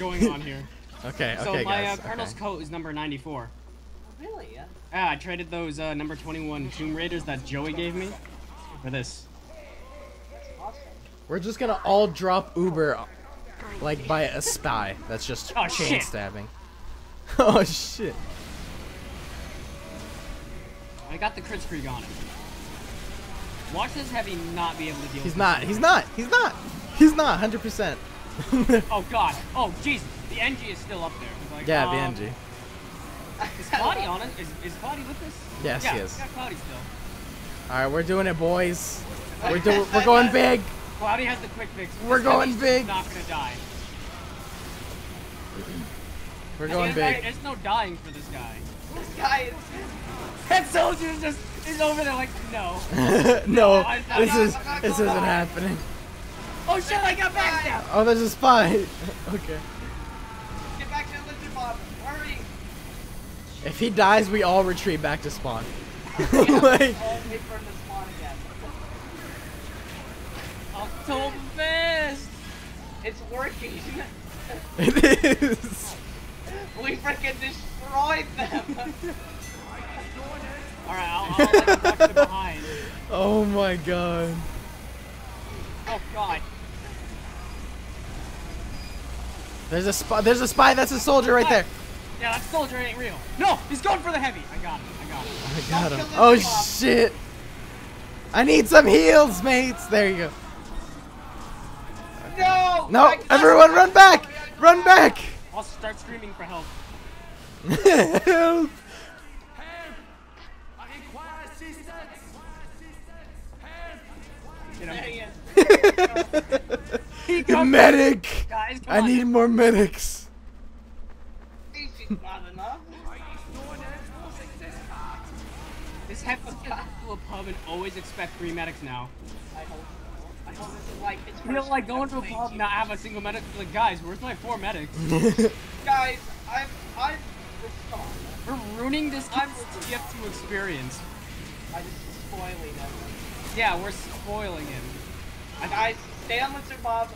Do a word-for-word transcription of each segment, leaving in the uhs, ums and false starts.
what's going on here. Okay, okay, so my, guys. So uh, my Cardinals okay. coat is number ninety-four. Really? Yeah. Yeah, I traded those uh, number twenty-one Tomb Raiders that Joey gave me for this. We're just gonna all drop Uber, like by a spy. That's just oh, chain shit. stabbing. Oh shit! I got the Kritzkrieg on him. Watch this heavy not be able to deal. He's with not. He's not. He's not. He's not. one hundred percent. Oh god. Oh Jesus. The N G is still up there. Like, yeah, the um, N G. Is Cloudy on it? Is, is Cloudy with us? Yes, yeah, he is. Cloudy still. All right, we're doing it, boys. We're doing. We're going big. Cloudy has the quick fix. We're this going big. Not gonna die. We're going there's, big. There's no dying for this guy. This guy is. Head soldier is just is over there like no. No. no this not, is not this isn't die. happening. Oh shit! I got back now. Oh, there's a spy. Okay. Get back to the lizard bomb. Hurry. If he dies, we all retreat back to spawn. Like, I'm so pissed. It's working. It is. We freaking destroyed them. All right, I'll, I'll like, tuck them behind. Oh my god. Oh god. There's a spy. There's a spy. That's a soldier right there. Yeah, that soldier ain't real. No, he's going for the heavy. I got him. I got him. I got Don't him. Oh off. shit! I need some heals, mates. There you go. No! No! I everyone, run back! Run back! I'll start screaming for help. Help! Help! I require assistance! I require assistance! Help! Get him! Medic! Guys, I on. need more medics. Not enough. This heck is a pub and always expect three medics now. I hope so. I hope this is like it's real like going to a pub and not have a single medic. Like guys, where's my four medics? Guys, I'm I'm we're ruining this gift to experience. I just spoiling them. Yeah, we're spoiling him. Guys, stay on with your mob.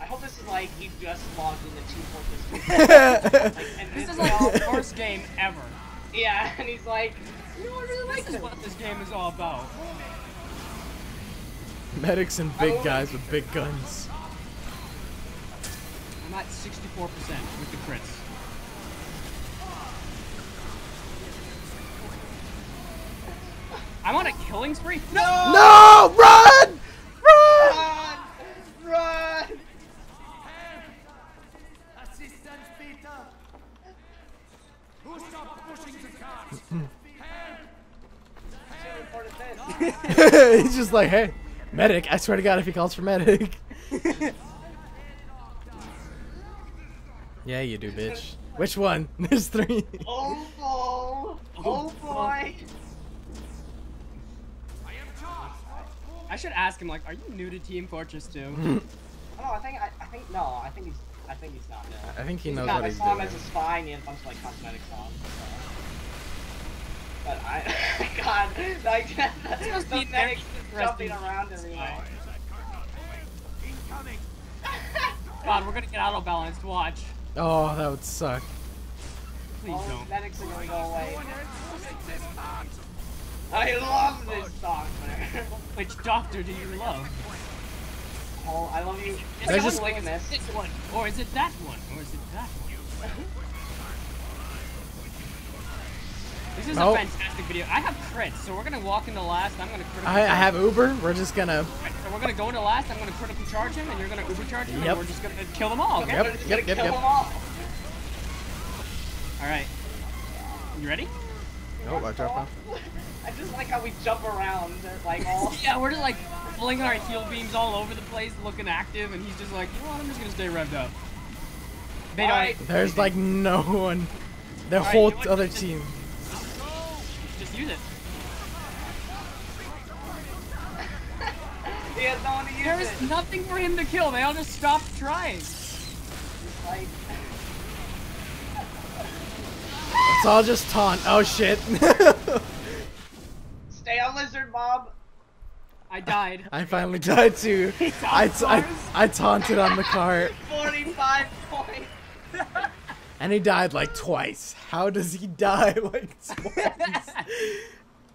I hope this is like he just logged in the Team Fortress. Like, this is like the first game ever. Yeah, and he's like, you know, I really like this. Is what this game is all about. Medics and big guys with big guns. I'm at sixty-four percent with the crits. I'm on a killing spree. No! No! Run! Run! Run! Run! He's just like, hey, medic. I swear to God, if he calls for medic. Yeah, you do, bitch. Which one? There's three. Oh, oh, oh boy. I should ask him, like, are you new to Team Fortress two? No, I think, I, I think, no, I think he's. I think he's not. Yeah, I think he he's knows not, what he's doing. I saw him as a spy and he had a bunch of like cosmetics on. So. But I, God, like the, the medics jumping around everywhere. God, we're gonna get auto balanced. Watch. Oh, that would suck. Please All don't. Medics are gonna go away. I love this doctor. Which doctor do you love? Oh, I love you. There's just like this. This one, or is it that one, or is it that one? This is nope. a fantastic video. I have crits, so we're gonna walk into last. I'm gonna. Critical I, I have Uber. We're just gonna. Right, so we're gonna go into last. I'm gonna critical charge him, and you're gonna Uber charge him, yep. and we're just gonna kill them all. Okay? Yep. We're just yep. Gonna yep. Kill yep. them all. All right. You ready? No, nope, I dropped off. I just like how we jump around, like all. Yeah, we're just like. Flinging our heal beams all over the place, looking active, and he's just like, you know what, I'm just gonna stay revved up. They right. don't. There's like no one. The right, whole you know other just, team. Just, just use it. He has no one to use there is it. nothing for him to kill. They all just stopped trying. Like... Let's all just taunt. Oh shit. Stay on lizard mob. I died. I finally died too. I, I, I taunted on the cart. forty-five points. And he died like twice. How does he die like twice?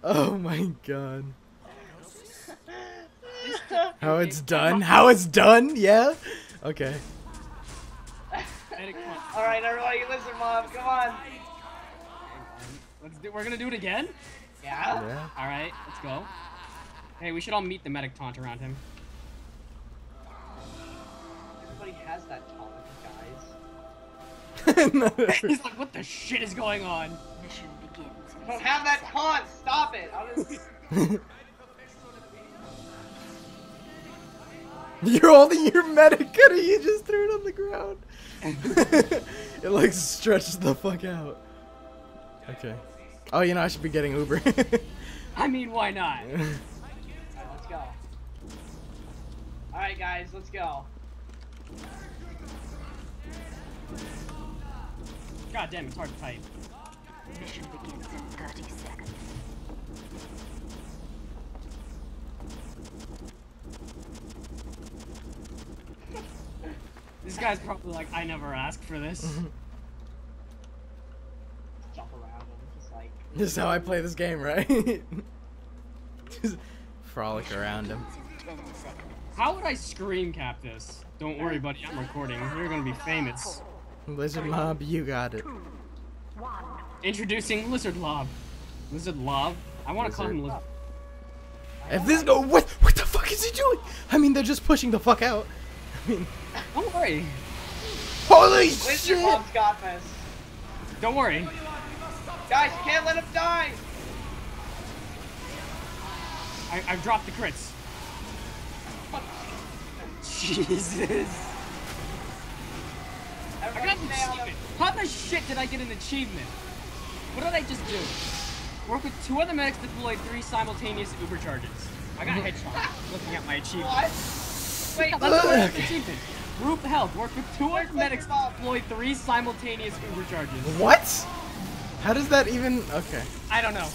Oh my god. How it's done? How it's done? Yeah? Okay. Alright, everybody, listen, Mom. Come on. Let's do, we're gonna do it again? Yeah. yeah. Alright, let's go. Hey, we should all meet the medic taunt around him. Everybody has that taunt, guys. He's like, what the shit is going on? Mission begins. I don't have that taunt! Stop it! Just... You're holding your medic cutter, you just threw it on the ground. It like stretched the fuck out. Okay. Oh, you know, I should be getting Uber. I mean, why not? Go. All right, guys, let's go. God damn, it's hard to type. Mission begins in thirty seconds. This guy's probably like, I never asked for this. Just jump around and just like. This is how I play this game, right? Just frolic around him. How would I scream cap this? Don't worry, buddy, I'm recording. You're gonna be famous. Lizard Lob, you got it. Introducing Lizard Lob. Lizard Lob? I wanna call him Lizard. If this no what what the fuck is he doing? I mean, they're just pushing the fuck out. I mean, don't worry. Holy shit! Lizard Lob's got this. Don't worry. Guys, you can't let him die! I, I've dropped the crits. Jesus. I got an achievement. How the shit did I get an achievement? What did I just do? Work with two other medics to deploy three simultaneous Uber charges. I got a headshot looking at my achievement. What? Wait, that's an achievement. Group health. Work with two other medics to deploy three simultaneous Uber charges. What? How does that even... Okay. I don't know.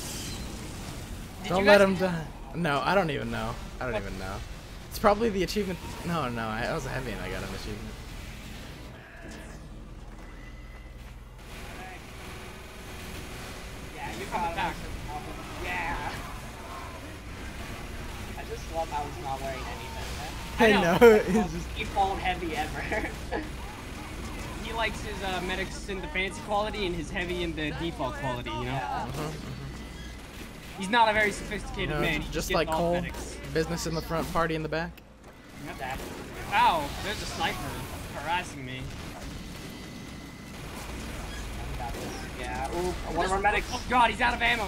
Did don't let him die. No, I don't even know. I don't even know. It's probably the achievement. No, no, I, I was heavy and I got an achievement. Yeah, you got back. Yeah. I just love how he's not wearing anything. I know. He's just keep all heavy ever. He likes his uh, medics in the fancy quality and his heavy in the default quality, you know? Yeah. Uh-huh. He's not a very sophisticated no, man. He just like Cole, medics. Business in the front, party in the back. Yep. Ow, there's a sniper harassing me. Yeah, ooh, one just, of our medics. Oh god, he's out of ammo.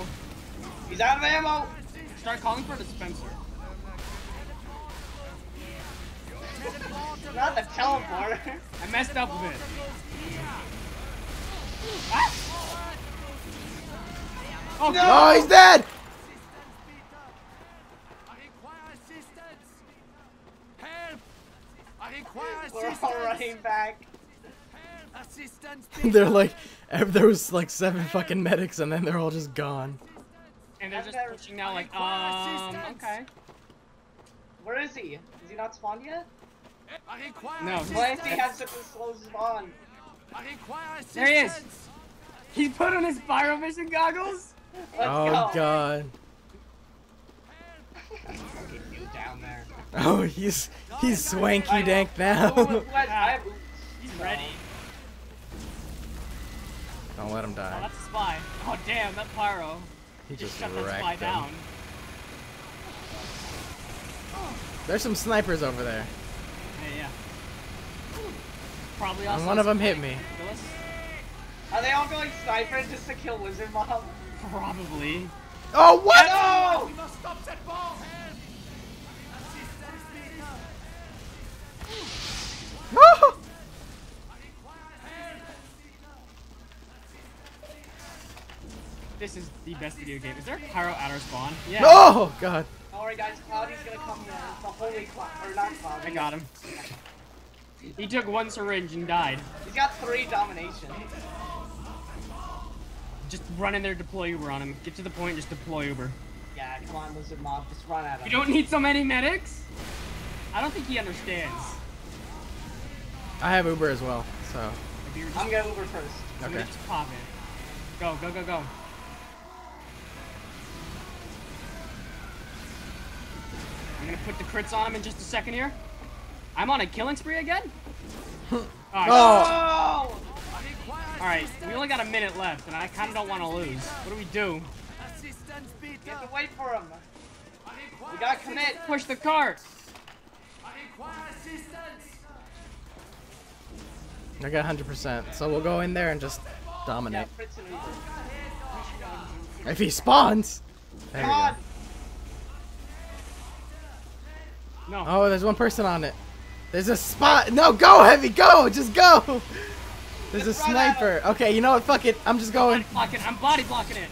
He's out of ammo. Start calling for a dispenser. Not the teleporter. I messed up with it. What? Oh, no! Oh, he's dead! We're all running back. They're like, there was like seven fucking medics and then they're all just gone. And they're just pushing now like, um, okay. Where is he? Is he not spawned yet? No. Why does he have such a slow spawn? There he is! He put on his Pyrovision goggles? Let's oh go. God. Oh, he's he's swanky dank now. He's ready. Don't let him die. Oh, that's a spy. Oh damn, that pyro. He just, just shut that spy him. down. There's some snipers over there. Hey, yeah. Probably also. And one of them hit me. Ridiculous. Are they all going sniper just to kill Lizard Mob? Probably. Oh, what? No! No! This is the best video game. Is there a pyro at our spawn? Yeah. Oh, God. Don't worry, guys. Cloudy's gonna come in. It's a holy cloud. Or not Cloudy. I got him. He took one syringe and died. He's got three domination. Just run in there, deploy Uber on him. Get to the point, just deploy Uber. Yeah, that. Come on, lizard mob, just run at him. You don't need so many medics? I don't think he understands. I have Uber as well, so. Just... I'm gonna Uber first. Okay. I'm gonna just pop it. Go, go, go, go. I'm gonna put the crits on him in just a second here. I'm on a killing spree again? Alright. Oh. Alright, we only got a minute left, and I kinda don't wanna lose. What do we do? We have to wait for him. We gotta commit. Push the cart. I got one hundred percent, so we'll go in there and just dominate. If he spawns! There we go. No. Oh, there's one person on it. There's a spot! No, go, Heavy, go! Just go! There's just a sniper. Okay, you know what? Fuck it. I'm just going. I'm body blocking it. I'm body blocking it.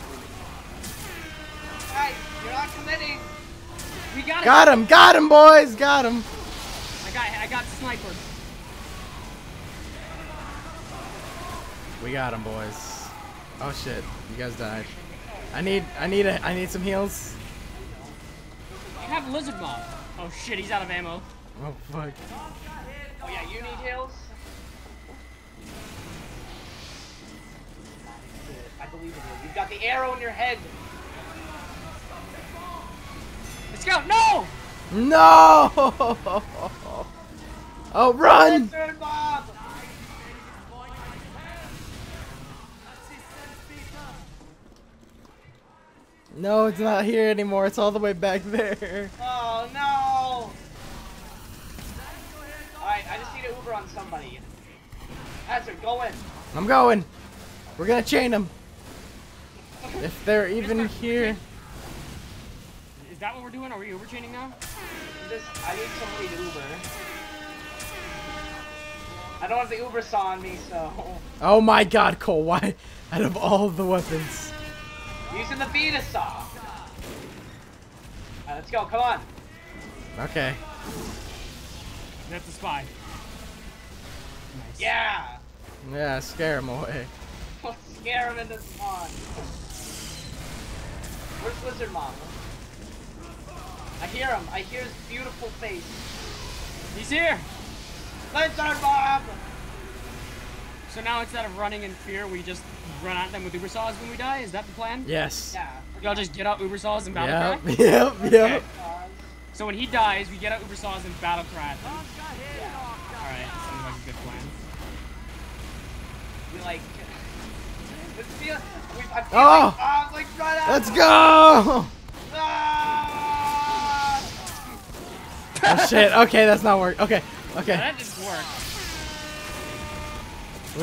Alright, you're not committing. We got it. Got him, got him, boys, got him. I got I got sniper. We got him, boys. Oh shit, you guys died. I need I need a I need some heals. You have lizard bomb. Oh shit, he's out of ammo. Oh fuck. Oh yeah, you need heals. I believe in you. You've got the arrow in your head. Let's go! No! No! Oh, run! Lizard mob! No, it's not here anymore. It's all the way back there. Oh no! Alright, I just need an Uber on somebody. That's it, go in. I'm going. We're gonna chain them. If they're even here. Is that what we're doing? Are we Uber chaining now? Just, I need somebody to Uber. I don't have the Uber saw on me, so. Oh my god, Cole, why? Out of all the weapons. Using the beta saw. Alright, let's go, come on. Okay. That's the spy. Nice. Yeah! Yeah, scare him away. We'll scare him into spawn. Where's Lizard Mom? I hear him. I hear his beautiful face. He's here. Lizard Bob. So now instead of running in fear, we just run at them with Uber saws when we die. Is that the plan? Yes. Yeah. Y'all just get out Uber saws and battle yep. cry. Yep. Yep. Okay. So when he dies, we get out Uber saws and battle cry. Yeah. All right. Seems like a good plan. We like. Let's feel. We, I feel oh. Like, oh, like right out. Let's go. Ah! Oh shit, okay, that's not work. Okay, okay. Yeah, that didn't work.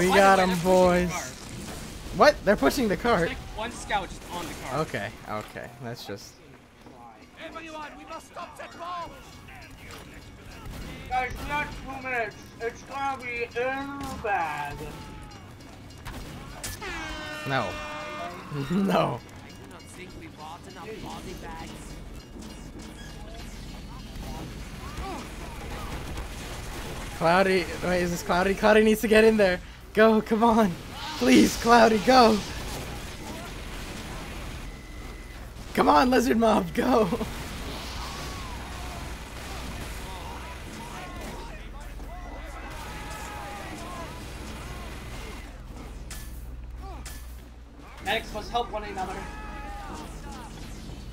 We Why got them, boys. The what? They're pushing the cart. Like one scout just on the cart. Okay, okay. That's just. Everyone, we must stop that ball. Guys, not two minutes. It's gonna be ill bad. No. No. I do not think we bought enough body bags. Cloudy, wait, is this Cloudy? Cloudy needs to get in there. Go, come on. Please, Cloudy, go. Come on, Lizard Mob, go. Medics must help one another.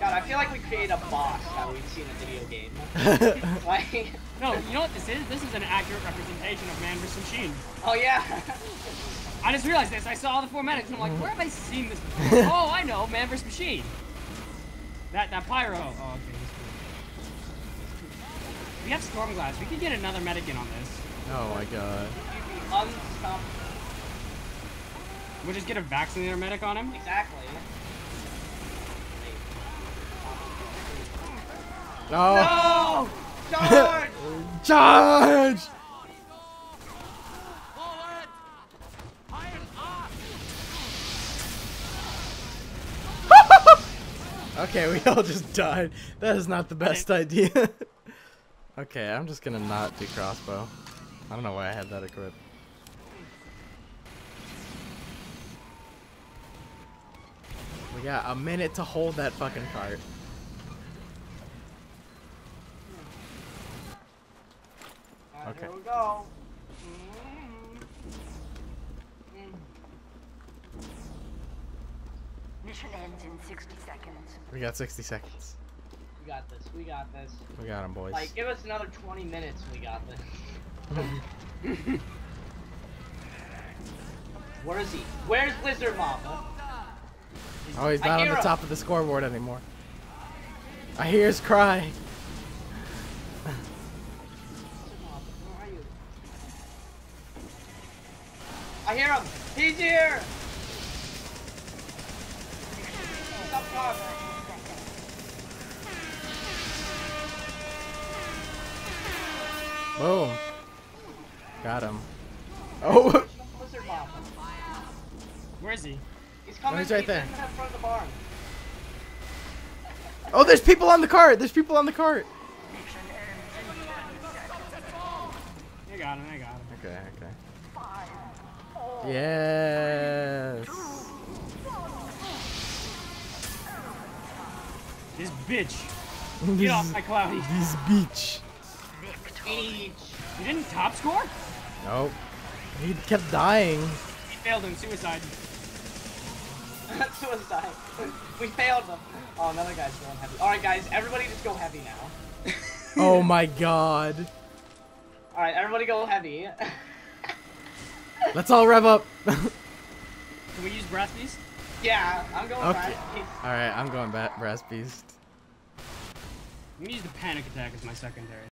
God, I feel like we create a boss that we've seen in a video game. Like, no, you know what this is? This is an accurate representation of Man versus Machine. Oh, yeah. I just realized this. I saw all the four medics, and I'm like, where have I seen this before? Oh, I know. Man versus Machine. That that pyro. Oh, okay. Cool. We have storm glass. We could get another medic in on this. Oh, my God. We'll just get a Vaccinator medic on him? Exactly. No! No! Charge! Charge! Okay, we all just died. That is not the best idea. Okay, I'm just gonna not do crossbow. I don't know why I had that equipped. We got a minute to hold that fucking cart. Okay. Here we go. Mission ends in sixty seconds. We got sixty seconds. We got this. We got this. We got him, boys. Like, give us another twenty minutes. We got this. Where is he? Where's Blizzard Mama? Oh, he's not on the top of the scoreboard anymore. I hear his cry. I hear him. He's here. Stop talking. Boom. Got him. Oh. Where is he? He's coming. He's right there. In front of the barn. Oh, there's people on the cart. There's people on the cart. I got him. I got him. Okay. Okay. Yes. This bitch. Get off my Cloudy. This bitch. He didn't top score? Nope. He kept dying. He failed in suicide. Suicide. We failed him. Oh, another guy's going heavy. Alright, guys. Everybody just go heavy now. Oh, my God. Alright, everybody go heavy. Let's all rev up. Can we use Brass Beast? Yeah, I'm going okay. Brass Beast. Alright, I'm going Brass Beast. I'm going to use the Panic Attack as my secondary.